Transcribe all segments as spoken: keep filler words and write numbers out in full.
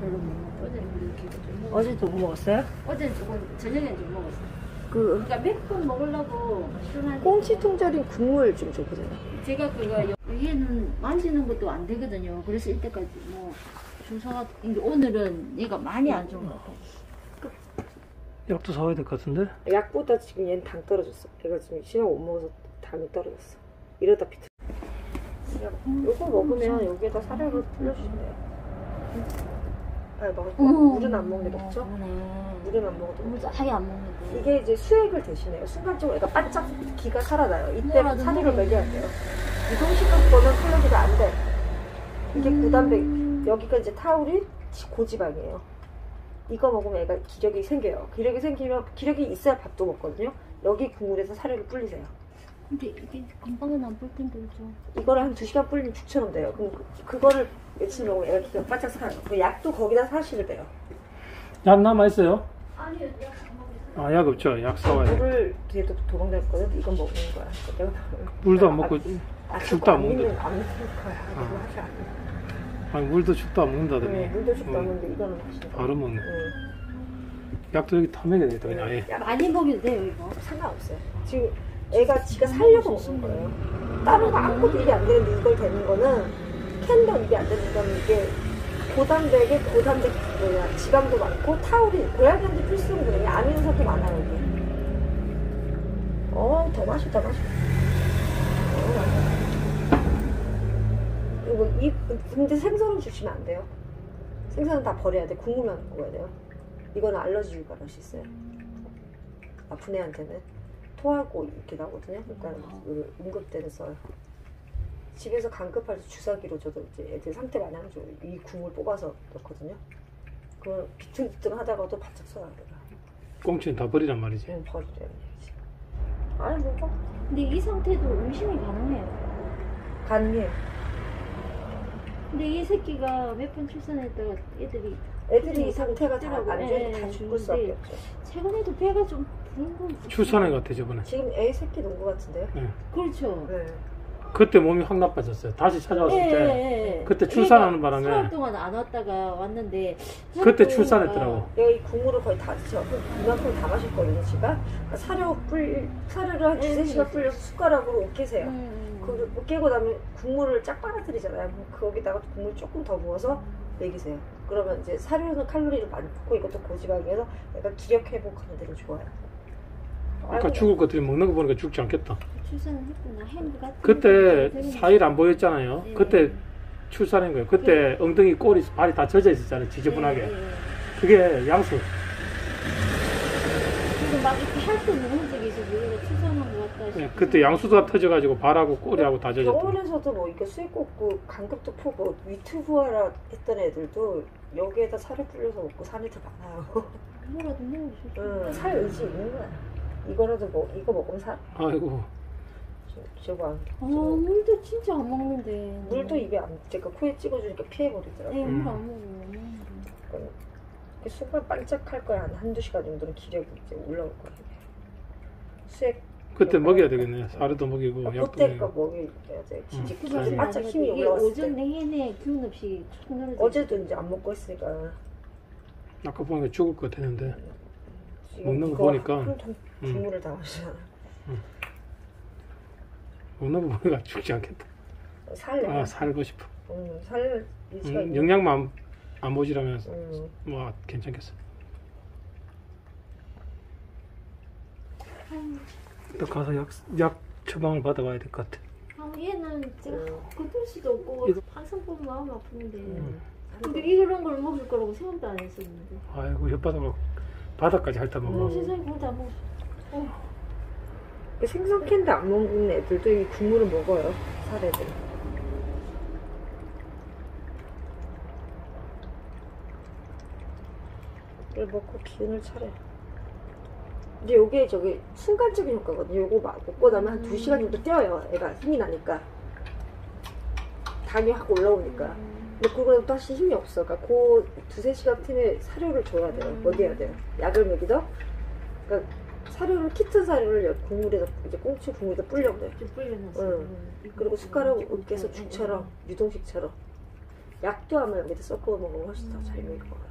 별로 못 먹고 어제 좀 먹었어요. 어제 조금 먹었어요? 어제 조금 저녁에 좀 먹었어요. 그 그러니까 몇번 먹으려고 꽁치 통조림 국물 좀 줘보세요. 제가 그거 얘는 만지는 것도 안 되거든요. 그래서 이때까지 뭐 주사가 오늘은 얘가 많이 안 좋은 것 같아요. 약도 사와야 될 것 같은데? 약보다 지금 얘는 당 떨어졌어. 얘가 지금 시간 못 먹어서 당이 떨어졌어. 이러다 피트. 음, 요거 먹으면 음, 여기에다 사료를 풀려주신대요. 음. 아, 먹을 거. 음, 물은 안 먹는 게 먹죠? 음, 물은 안 먹어도. 물 아예 안 먹는 게. 이게 이제 수액을 대신해요. 순간적으로 애가 반짝 기가 살아나요. 이때 사료를 먹여야 돼요. 이동식품 거는 칼로리가 안 돼. 이게 음. 구단백. 여기가 이제 타우린 고지방이에요. 이거 먹으면 애가 기력이 생겨요. 기력이 생기면, 기력이 있어야 밥도 먹거든요. 여기 국물에서 사료를 불리세요. 근데 이게 금방은 안 뿔 텐데 그죠? 이거를 한 두 시간 불리면 죽처럼 돼요. 그럼 그, 그거를 며칠 먹으면 애가 기가 바짝 살아요. 그 약도 거기다 사시면 돼요. 약 남아있어요? 아니요, 약 안 먹어요. 아, 약 없죠? 약 사와요. 물을 뒤에도 도망다녔거든? 이건 먹는 거야. 내가 물도 안 먹고, 아, 죽도 안 먹는다. 안, 안 먹을 거야. 아. 아니, 물도 죽도 안 먹는다더니. 네, 물도 죽도 음. 안 먹는데 이거는 맛있어. 바로 먹네. 음. 약도 여기 다 먹여야 되겠다. 네. 약 많이 먹여도 돼요, 이거? 상관없어요. 지금 애가 지가 살려고 먹는 거예요. 다른 거 아무것도 입이 안 되는데 이걸 되는 거는 캔도 입이 안 되는 거는 이게 고단백에 고단백 뭐야 지방도 많고 타우린 고양이한테 필수인 거예요. 아미노산도 많아요 이게. 어, 더 맛있다 맛있다. 어, 맛있다. 이거 입 근데 생선은 주시면 안 돼요. 생선은 다 버려야 돼. 국물만 먹어야 돼요. 이거는 알러지 유발할 수 있어요. 아픈 애한테는. 토하고 이렇게 나오거든요. 그러니까 응급대는 써요. 집에서 간급할 때 주사기로 저도 이제 애들 상태가 안 좋아서 이 국물 뽑아서 넣거든요. 그걸 비틀비틀 하다가도 바짝 써야 돼요. 꽁치는 다 버리란 말이지? 응, 버리란 말이지. 아니, 뭐, 근데 이 상태도 의심이 가능해요. 가능해요. 근데 이 새끼가 몇 번 출산했다가 애들이 애들이 이 상태가 잘 안 좋으니까 다 죽을 수밖에 없죠. 최근에도 배가 좀 출산한 것 같아 저번에. 지금 애 새끼 놓은 것 같은데요? 네. 그렇죠. 네. 그때 몸이 확 나빠졌어요. 다시 찾아왔을 네, 때 네. 그때 출산하는 바람에 수월 동안 안 왔다가 왔는데 그때 출산했더라고. 여기 국물을 거의 다 드셔. 이만큼 다 마실 거예요 제가. 사료 뿔 사료를 한 두세 시간 뿔려서 숟가락으로 으깨세요. 음. 그걸 으깨고 나면 국물을 쫙 빨아들이잖아요. 거기다가 국물 조금 더 부어서 먹이세요. 그러면 이제 사료는 칼로리를 많이 붓고 이것도 고지방이어서 약간 기력 회복하는 데로 좋아요. 아까 죽을 것들이 먹는 거 보니까 죽지 않겠다. 출산했구나. 행구 같은 그때 사 일 안 보였잖아요. 네. 그때 출산한 거예요. 그때 네. 엉덩이 꼬리 발이 다 젖어 있었잖아요. 지저분하게. 네. 그게 양수. 지금 막 이렇게 할 수 있는 흔적이 있어서 출산한 것 같다. 네. 그때 양수가 터져가지고 발하고 꼬리하고 다 젖었어요. 병원에서도 뭐 이렇게 수액 꽂고 간격도 푸고 위트부하라 했던 애들도 여기에다 살을 뿌려서 먹고 사는 애들 많아요. 뭐라도 먹으셨죠? 살 의지 있는 거야. 이거라도 뭐 이거 먹으면 살. 아이고. 저, 저거. 아 물도 진짜 안 먹는데. 물도 입에 안. 제가 코에 찍어주니까 피해 버리더라고. 예, 물 안 먹어요. 그러니까 수분 반짝할 거야 한 한두 시간 정도는 기력이 이제 올라올 거예요. 수액. 그때 먹여야 되겠네요. 사료도 먹이고 약도. 그때 거 먹여야 돼. 진짜 기력이 반짝 힘이 올라왔을 때. 오전 내내 기운 없이 촉나는. 어제도 이제 안 먹고 있으니까. 아까 보니까 죽을 것 같았는데. 먹는 거 보니까 국물을 다 마시잖아. 먹는 거 보니까 죽지 않겠다. 살래. 아 살고 싶어. 음, 살 음, 영양만 안 모자라면서 음. 와 괜찮겠어. 또 가서 약, 약 처방을 받아봐야 될 것 같아. 아 얘는 제가 걷을 수도 없고 항상보면 마음이 아프는데. 음. 근데 이런 걸 먹을 거라고 생각도 안 했었는데. 아이고 혓바닥 바닥까지 핥아먹어. 음, 어. 생선 캔도 안 먹는 애들도 이 국물을 먹어요. 사례들. 이걸 먹고 기운을 차려. 근데 요게 저기 순간적인 효과거든요. 요거 먹고 나면 한 두 시간 정도 뛰어요. 애가 힘이 나니까. 당이 확 올라오니까. 음. 근데 그거는 또 다시 힘이 없어. 그러니까 그 두세 시간 틈에 사료를 줘야 돼요. 음. 먹여야 돼요. 약을 먹이던. 그러니까 사료를 키튼 사료를 국물에다 이제 꽁치 국물에다 뿌려요. 뿌려놨어. 응. 그리고 숟가락으로 으깨서 죽처럼 유동식처럼 약조하면 여기다 섞어 먹으면 훨씬 음. 더 잘 먹어요.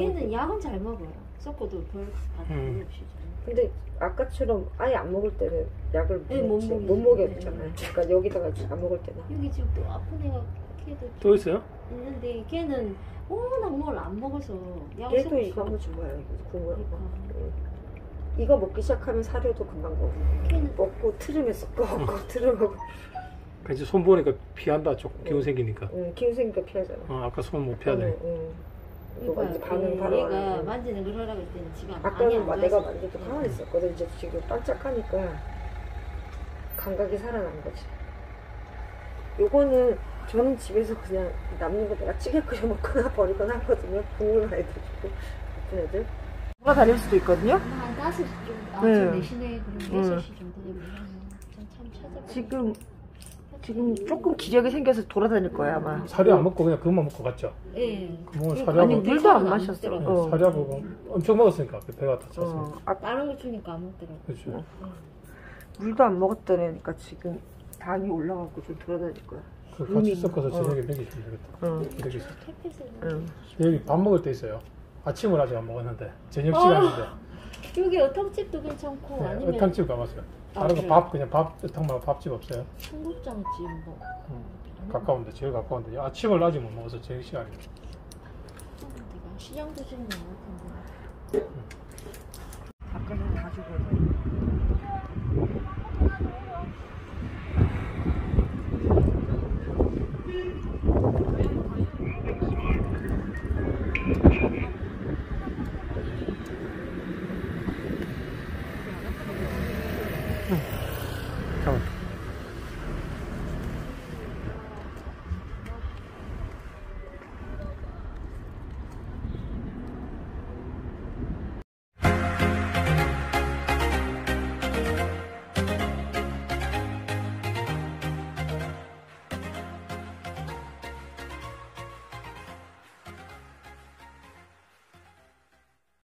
얘는 약은 잘 먹어요. 섞어도 별 반응이 없이잖아요. 음. 근데 아까처럼 아예 안 먹을 때는 약을 못 먹게 했잖아요. 그러니까 여기다가 안 먹을 때는. 여기 지금 또 아픈 애가 걔도 또 있어요? 있는데 걔는 워낙 뭘 안 먹어서 약을 얘도 이거 한번 줘봐요. 국물 한 번. 이거 먹기 시작하면 사료도 금방 먹어. 걔는 먹고 트름에 섞어 먹고 트름하고. 이제 손 보니까 피한다. 조금 기운 생기니까. 응, 기운 생기니까 피하잖아. 어, 아까 손 못 피하네. 이거 이제 반응 바로 얘가 하는. 만지는 걸 하라고 했더니 지금 안 아까는 안 내가 만져도 가만히 있었거든. 이제 지금 반짝하니까 감각이 살아난 거지. 요거는 저는 집에서 그냥 남는 거 내가 찌개 끓여 먹거나 버리거나 하거든요. 국물 많이 들고 같은 애들 누가 다닐 수도 있거든요. 한 다섯 시 정도 아침 내시네. 그럼 여섯 시 정도 되면 참 찾아보고 지금 지금 조금 기력이 생겨서 돌아다닐 거야 아마. 사료 안 먹고 그냥 그것만 먹고 갔죠? 예. 그거 사료. 아니 물도 안 마셨어. 어. 사료 보고 엄청 먹었으니까 배가 다 찼어. 어. 아 다른 거 주니까 안 먹더라고. 그렇죠. 어. 물도 안 먹었더니까 지금 당이 올라가고 좀 돌아다닐 거야. 그 같이 섞어서 저녁에 먹이시면 되겠다. 어. 되겠어. 응. 여기 밥 먹을 때 있어요. 아침을 아직 안 먹었는데 저녁 시간인데. 여기 어탕집도 괜찮고 네, 아니면 어탕집 가봤어요. 아, 다른 거 밥 그냥 밥 어탕 말고 밥집 없어요? 청국장집 뭐 음, 가까운데 제일 가까운데 아침을 아직 못 먹어서 제일 시간이 시장도 지금 나올 텐데. 아까는 다 죽어서